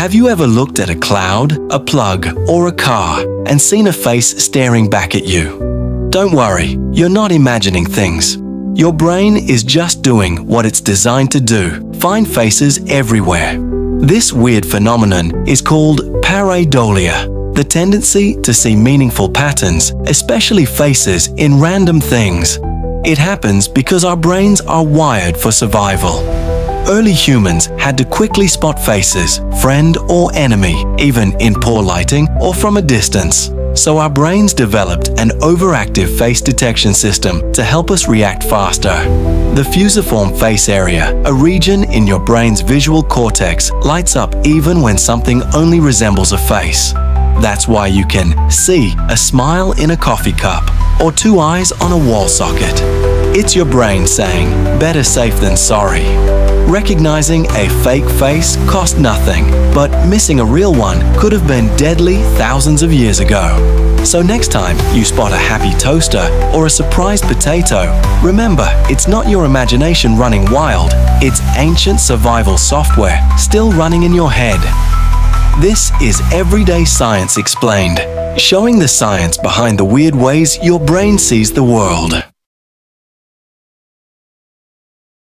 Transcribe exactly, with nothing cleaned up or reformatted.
Have you ever looked at a cloud, a plug, or a car and seen a face staring back at you? Don't worry, you're not imagining things. Your brain is just doing what it's designed to do, find faces everywhere. This weird phenomenon is called pareidolia, the tendency to see meaningful patterns, especially faces, in random things. It happens because our brains are wired for survival. Early humans had to quickly spot faces, friend or enemy, even in poor lighting or from a distance. So our brains developed an overactive face detection system to help us react faster. The fusiform face area, a region in your brain's visual cortex, lights up even when something only resembles a face. That's why you can see a smile in a coffee cup or two eyes on a wall socket. It's your brain saying, better safe than sorry. Recognizing a fake face cost nothing, but missing a real one could have been deadly thousands of years ago. So next time you spot a happy toaster or a surprised potato, remember, it's not your imagination running wild, it's ancient survival software still running in your head. This is Everyday Science Explained, showing the science behind the weird ways your brain sees the world.